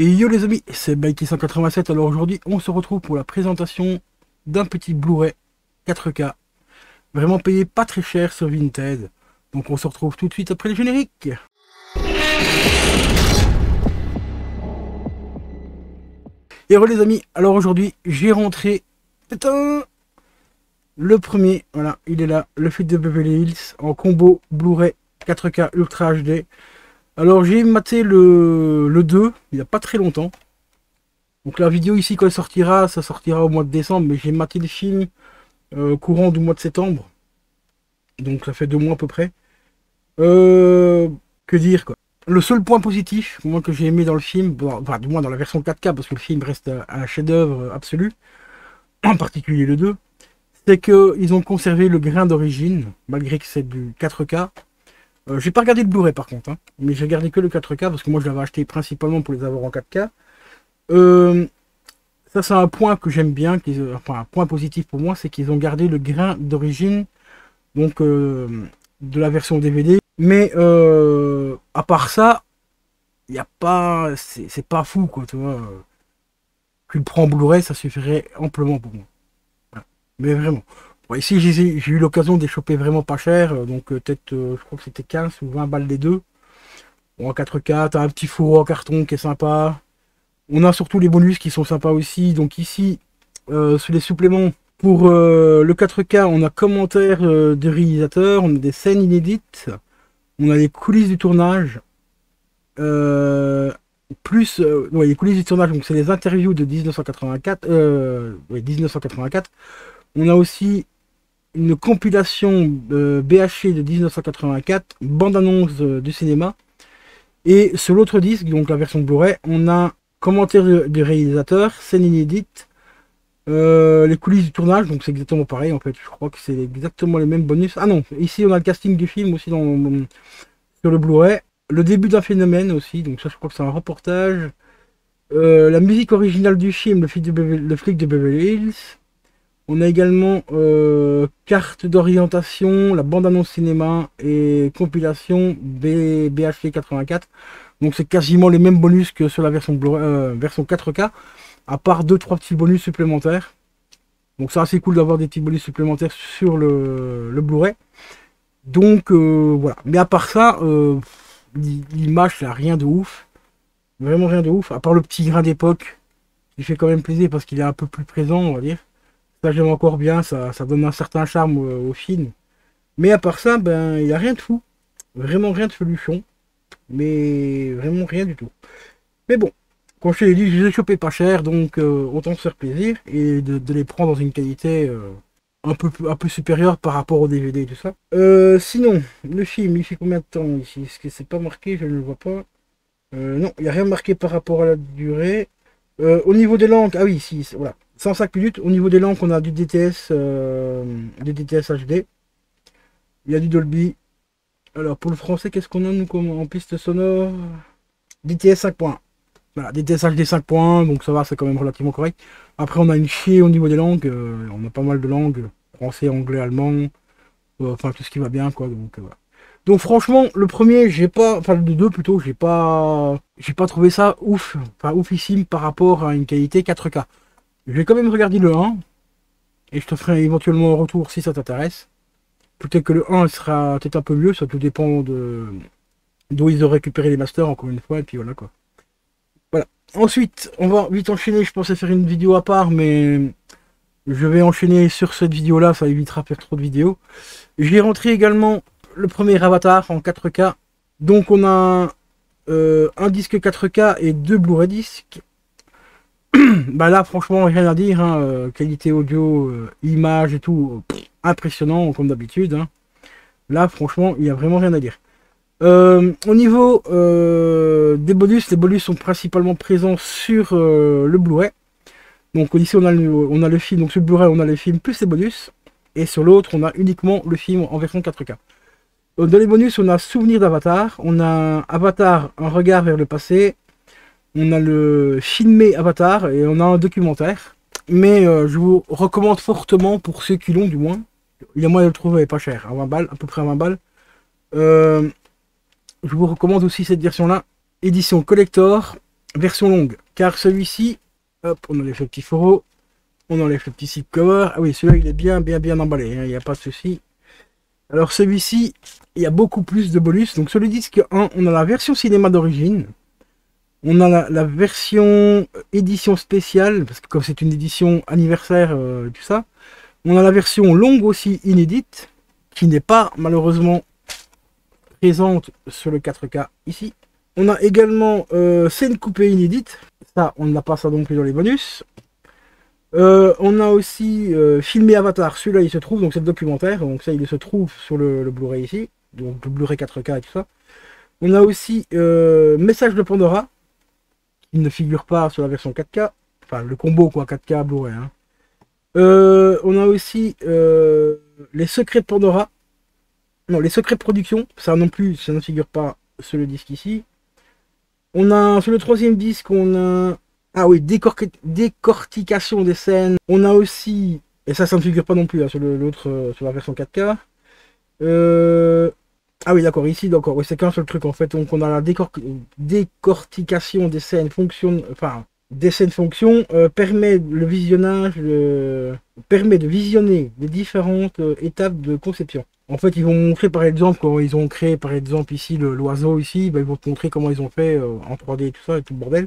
Et yo les amis, c'est Bykill187. Alors aujourd'hui, on se retrouve pour la présentation d'un petit Blu-ray 4K. Vraiment payé pas très cher sur Vinted. Donc on se retrouve tout de suite après le générique. Et voilà les amis, alors aujourd'hui, j'ai rentré... Tadam ! Le premier, voilà, il est là, Le Flic de Beverly Hills, en combo Blu-ray 4K Ultra HD. Alors j'ai maté le 2, il n'y a pas très longtemps. Donc la vidéo ici, quand elle sortira, ça sortira au mois de décembre, mais j'ai maté le film courant du mois de septembre. Donc ça fait 2 mois à peu près. Que dire quoi. Le seul point positif, moi, que j'ai aimé dans le film, enfin, du moins dans la version 4K, parce que le film reste un chef-d'œuvre absolu, en particulier le 2, c'est qu'ils ont conservé le grain d'origine, malgré que c'est du 4K. J'ai pas regardé le Blu-ray par contre, hein, mais j'ai regardé que le 4K, parce que moi je l'avais acheté principalement pour les avoir en 4K. Ça c'est un point que j'aime bien, enfin un point positif pour moi, c'est qu'ils ont gardé le grain d'origine, donc de la version DVD. Mais à part ça, y a pas, c'est pas fou quoi, tu vois. Tu le prends en Blu-ray, ça suffirait amplement pour moi. Mais vraiment. Bon, ici, j'ai eu l'occasion de les choper vraiment pas cher. Donc, peut-être, je crois que c'était 15 ou 20 balles les deux. Bon, en 4K, t'as un petit four en carton qui est sympa. On a surtout les bonus qui sont sympas aussi. Donc, ici, sur les suppléments, pour le 4K, on a commentaires de réalisateurs, on a des scènes inédites, on a les coulisses du tournage. Plus ouais, les coulisses du tournage, donc c'est les interviews de 1984. Ouais, 1984. On a aussi une compilation BHC de 1984, bande-annonce du cinéma. Et sur l'autre disque, donc la version Blu-ray, on a commentaires du réalisateur, scène inédite, les coulisses du tournage, donc c'est exactement pareil en fait. Je crois que c'est exactement les mêmes bonus. Ah non, ici on a le casting du film aussi sur le Blu-ray. Le début d'un phénomène aussi, donc ça je crois que c'est un reportage. La musique originale du film, Le Flic de Beverly Hills. On a également carte d'orientation, la bande-annonce cinéma et compilation BHC84. Donc c'est quasiment les mêmes bonus que sur la version 4K, à part 2-3 petits bonus supplémentaires. Donc c'est assez cool d'avoir des petits bonus supplémentaires sur le Blu-ray. Donc voilà, mais à part ça... l'image, là, rien de ouf, vraiment rien de ouf, à part le petit grain d'époque qui fait quand même plaisir parce qu'il est un peu plus présent, on va dire. Ça j'aime encore bien, ça donne un certain charme au film, mais à part ça, ben il n'y a rien de fou, vraiment rien de solution, mais vraiment rien du tout. Mais bon, quand je te l'ai dit, je les ai chopés pas cher, donc autant se faire plaisir et de les prendre dans une qualité un peu supérieur par rapport au DVD et tout ça. Sinon, le film, il fait combien de temps ici? Est-ce que c'est pas marqué? Je ne le vois pas. Non, il n'y a rien marqué par rapport à la durée. Au niveau des langues, ah oui, si, voilà, 105 minutes. Au niveau des langues, on a du DTS, DTS HD. Il y a du Dolby. Alors, pour le français, qu'est-ce qu'on a, nous, comme en piste sonore? DTS 5.1. Voilà, DTS HD 5.1, donc ça va, c'est quand même relativement correct. Après, on a une chier au niveau des langues. On a pas mal de langues. Français, anglais, allemand. Enfin, tout ce qui va bien, quoi. Donc, voilà. Donc, franchement, le premier, j'ai pas... Enfin, le 2, plutôt, j'ai pas trouvé ça ouf. Enfin, oufissime par rapport à une qualité 4K. J'ai quand même regardé le 1. Et je te ferai éventuellement un retour si ça t'intéresse. Peut-être que le 1 sera peut-être un peu mieux. Ça tout dépend d'où ils ont récupéré les masters, encore une fois. Et puis, voilà, quoi. Voilà. Ensuite, on va vite enchaîner. Je pensais faire une vidéo à part, mais je vais enchaîner sur cette vidéo-là. Ça évitera de faire trop de vidéos. J'ai rentré également le premier Avatar en 4K. Donc, on a un disque 4K et 2 Blu-ray disques. Bah là, franchement, rien à dire. Hein. Qualité audio, image et tout, impressionnant comme d'habitude. Hein. Là, franchement, il n'y a vraiment rien à dire. Au niveau des bonus, les bonus sont principalement présents sur le Blu-ray. Donc ici on a le film, donc sur le Blu-ray on a le film plus les bonus, et sur l'autre on a uniquement le film en version 4K. Dans les bonus on a Souvenir d'Avatar, on a Avatar, un regard vers le passé, on a le filmé Avatar et on a un documentaire. Mais je vous recommande fortement, pour ceux qui l'ont du moins, il y a moyen de le trouver pas cher, à 20 balles, à peu près à 20 balles. Je vous recommande aussi cette version là, édition collector, version longue, car celui-ci, hop, on enlève le petit fourreau, on enlève le petit seat cover. Ah oui, celui-là, il est bien emballé, hein, il n'y a pas de souci. Alors celui-ci, il y a beaucoup plus de bonus. Donc sur le disque 1, on a la version cinéma d'origine, on a la version édition spéciale, parce que comme c'est une édition anniversaire, tout ça, on a la version longue aussi inédite, qui n'est pas malheureusement présente sur le 4K ici. On a également scène coupée inédite, ça on n'a pas ça non plus dans les bonus. On a aussi filmé Avatar, celui-là il se trouve, donc c'est le documentaire, donc ça il se trouve sur le Blu-ray ici, donc le Blu-ray 4K et tout ça. On a aussi message de Pandora, qui ne figure pas sur la version 4K, enfin le combo quoi, 4K Blu-ray. Hein. On a aussi les secrets de Pandora, non les secrets de production, ça non plus, ça ne figure pas sur le disque ici. On a sur le troisième disque, on a décortication des scènes. On a aussi, et ça ne figure pas non plus hein, sur l'autre, sur la version 4K. Ah oui d'accord, ici d'accord, oui, c'est qu'un seul truc en fait. Donc on a la décortication des scènes fonctionne, enfin des scènes fonctions permet le visionnage, permet de visionner les différentes étapes de conception. En fait, ils vont montrer par exemple, quand ils ont créé par exemple ici l'oiseau ici, bah, ils vont te montrer comment ils ont fait en 3D et tout ça, et tout le bordel.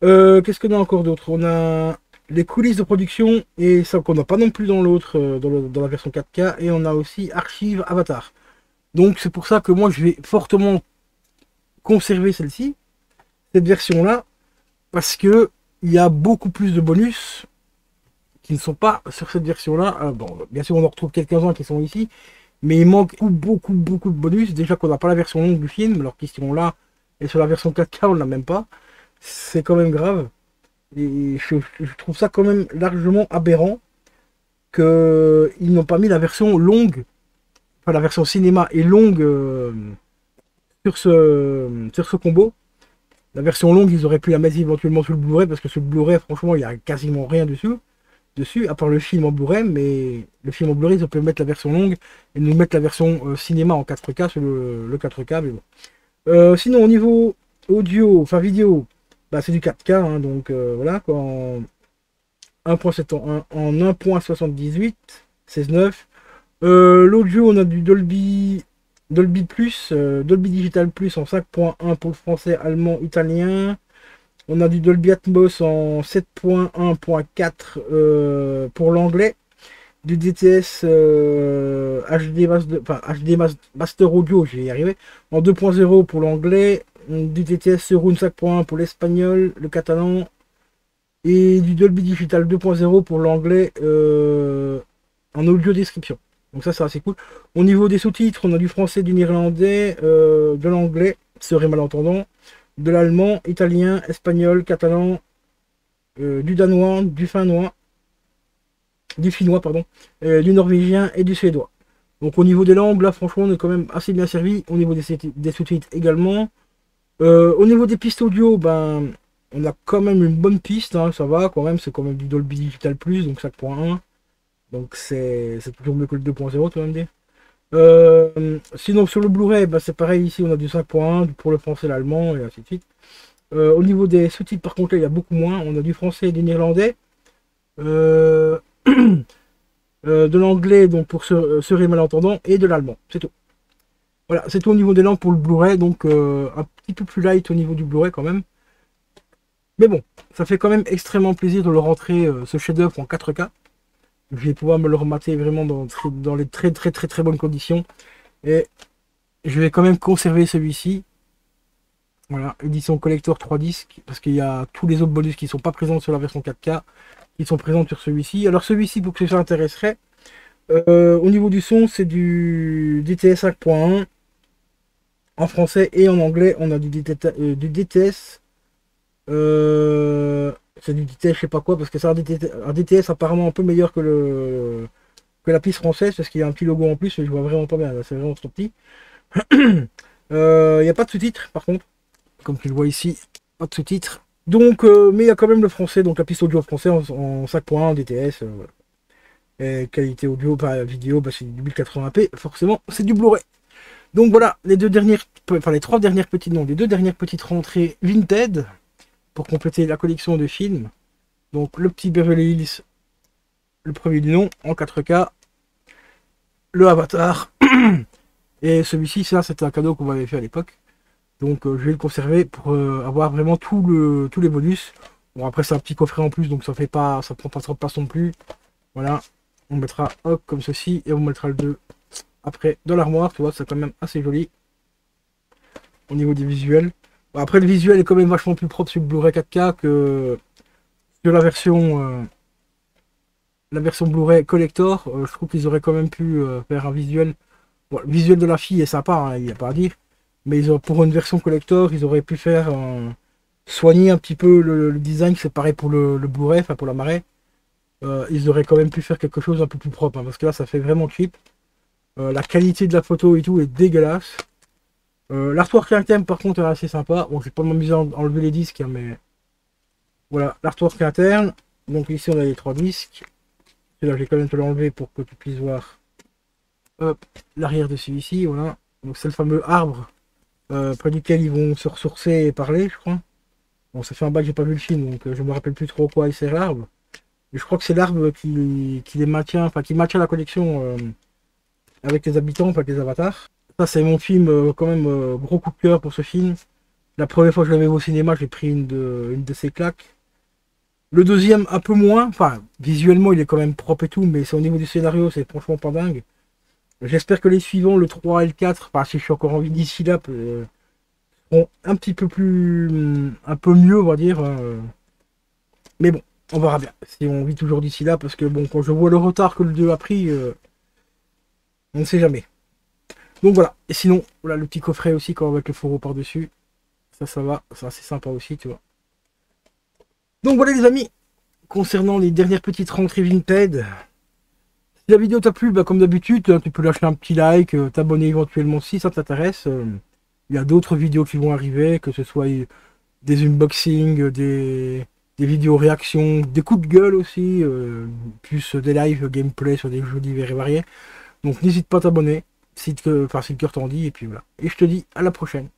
Qu'est-ce qu'on a encore d'autre? On a les coulisses de production, et ça qu'on n'a pas non plus dans l'autre, dans la version 4K, et on a aussi archives Avatar. Donc c'est pour ça que moi je vais fortement conserver celle-ci, cette version-là, parce que il y a beaucoup plus de bonus qui ne sont pas sur cette version-là. Bon, bien sûr on en retrouve quelques-uns qui sont ici, mais il manque beaucoup de bonus. Déjà qu'on n'a pas la version longue du film, alors qu'ils sont là, et sur la version 4K on ne l'a même pas. C'est quand même grave. Et je trouve ça quand même largement aberrant qu'ils n'ont pas mis la version longue, enfin la version cinéma est longue sur ce combo. La version longue, ils auraient pu la mettre éventuellement sur le Blu-ray, parce que sur le Blu-ray, franchement, il n'y a quasiment rien dessus, à part le film en Blu-ray, mais le film en Blu-ray, ils peuvent mettre la version longue et nous mettre la version cinéma en 4K sur le 4K, mais bon. Sinon, au niveau audio, enfin vidéo, bah, c'est du 4K, hein, donc voilà, quoi, en 1.78, 16.9. L'audio, on a du Dolby Digital Plus en 5.1 pour le français, allemand, italien. On a du Dolby Atmos en 7.1.4 pour l'anglais. Du DTS HD Master Audio, j'y ai arrivé, en 2.0 pour l'anglais. Du DTS Surround 5.1 pour l'espagnol, le catalan. Et du Dolby Digital 2.0 pour l'anglais en audio description. Donc ça, c'est assez cool. Au niveau des sous-titres, on a du français, du néerlandais, de l'anglais, serait malentendant, de l'allemand, italien, espagnol, catalan, du danois, du finnois, du norvégien et du suédois. Donc au niveau des langues, là, franchement, on est quand même assez bien servi. Au niveau des sous-titres également. Au niveau des pistes audio, ben, on a quand même une bonne piste, hein, ça va quand même, c'est quand même du Dolby Digital Plus, donc 5.1. Donc c'est toujours mieux que le 2.0, tu vas me dire. Sinon sur le Blu-ray, bah, c'est pareil, ici on a du 5.1 pour le français, l'allemand, et ainsi de suite. Au niveau des sous-titres, par contre, là, il y a beaucoup moins. On a du français et du néerlandais. De l'anglais, donc pour serait malentendant, et de l'allemand, c'est tout. Voilà, c'est tout au niveau des langues pour le Blu-ray, donc un petit peu plus light au niveau du Blu-ray quand même. Mais bon, ça fait quand même extrêmement plaisir de le rentrer, ce chef-d'œuvre en 4K. Je vais pouvoir me le remater vraiment dans les très bonnes conditions. Et je vais quand même conserver celui-ci. Voilà, édition collector 3 disques. Parce qu'il y a tous les autres bonus qui ne sont pas présents sur la version 4K, qui sont présents sur celui-ci. Alors celui-ci, pour que ça intéresserait, au niveau du son, c'est du DTS 5.1. En français et en anglais, on a du DTS. C'est du DTS, je sais pas quoi, parce que c'est un DTS apparemment un peu meilleur que la piste française, parce qu'il y a un petit logo en plus, je vois vraiment pas bien, c'est vraiment trop petit. Il n'y a pas de sous-titres par contre, comme tu le vois ici, pas de sous-titres. Donc, mais il y a quand même le français, donc la piste audio français en 5.1 DTS. Voilà. Et qualité audio, pas vidéo, bah, c'est du 1080p, forcément c'est du Blu-ray. Donc voilà, les deux dernières, enfin les deux dernières petites rentrées Vinted. pour compléter la collection de films. Donc le petit Beverly Hills, le premier du nom, en 4K, le Avatar, et celui-ci, ça c'est un cadeau qu'on m'avait fait à l'époque. Donc je vais le conserver pour avoir vraiment tous les bonus. Bon, après c'est un petit coffret en plus, donc ça fait pas, ça prend pas 30 places non plus. Voilà, on mettra hop comme ceci, et on mettra le 2 après dans l'armoire, tu vois, c'est quand même assez joli au niveau des visuels. Bon, après le visuel est quand même vachement plus propre sur le Blu-ray 4K que sur la version Blu-ray collector. Je trouve qu'ils auraient quand même pu faire un visuel. Bon, le visuel de la fille est sympa, hein, il n'y a pas à dire. Mais ils ont, pour une version collector, ils auraient pu faire soigner un petit peu le design. C'est pareil pour le Blu-ray, enfin pour la marée. Ils auraient quand même pu faire quelque chose un peu plus propre, hein, parce que là ça fait vraiment cheap. La qualité de la photo et tout est dégueulasse. L'artwork interne par contre est assez sympa. Bon, je vais pas m'amuser à enlever les disques, hein, mais voilà l'artwork interne. Donc ici on a les 3 disques. Là, je vais quand même te l'enlever pour que tu puisses voir l'arrière de celui-ci. Voilà, donc c'est le fameux arbre près duquel ils vont se ressourcer et parler, je crois. Bon, ça fait un bail que j'ai pas vu le film, donc je me rappelle plus trop quoi il sert l'arbre. Mais je crois que c'est l'arbre qui les maintient, enfin qui maintient la collection avec les habitants, avec les avatars. Ça c'est mon film, quand même gros coup de cœur pour ce film. La première fois que je l'avais vu au cinéma, j'ai pris une de ces claques. Le deuxième un peu moins, enfin visuellement il est quand même propre et tout, mais c'est au niveau du scénario, c'est franchement pas dingue. J'espère que les suivants, le 3 et le 4, enfin si je suis encore en vie d'ici là, seront un petit peu plus, un peu mieux on va dire. Mais bon, on verra bien si on vit toujours d'ici là, parce que bon, quand je vois le retard que le 2 a pris, on ne sait jamais. Donc voilà, et sinon, voilà le petit coffret aussi quand on va avec le fourreau par-dessus, ça va, c'est assez sympa aussi tu vois. Donc voilà les amis, concernant les dernières petites rentrées Vinted, si la vidéo t'a plu, bah, comme d'habitude, tu peux lâcher un petit like, t'abonner éventuellement si ça t'intéresse. Il y a d'autres vidéos qui vont arriver, que ce soit des unboxings, des vidéos réactions, des coups de gueule aussi, plus des lives gameplay sur des jeux divers et variés. Donc n'hésite pas à t'abonner, si le cœur t'en dit, et puis voilà. Et je te dis à la prochaine.